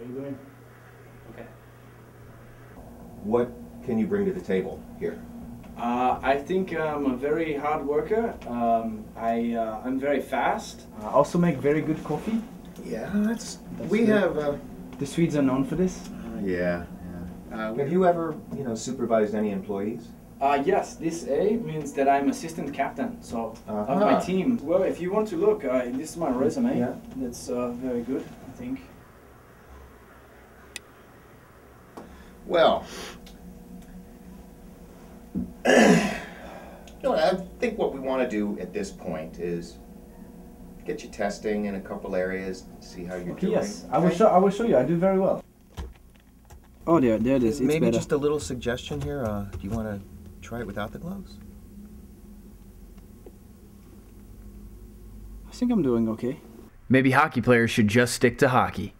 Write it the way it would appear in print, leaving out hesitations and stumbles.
How are you doing? Okay. What can you bring to the table here? I think I'm a very hard worker. I'm very fast. I also make very good coffee. Yeah, the Swedes are known for this. Have you ever, supervised any employees? Yes, this A means that I'm assistant captain, so of my team. Well, if you want to look, this is my resume. Yeah. That's very good, I think. Well, I think what we want to do at this point is get you testing in a couple areas, see how you're doing. Yes, okay. I will show you. I do very well. Oh, there it is. It's maybe better. Just a little suggestion here. Do you want to try it without the gloves? I think I'm doing okay. Maybe hockey players should just stick to hockey.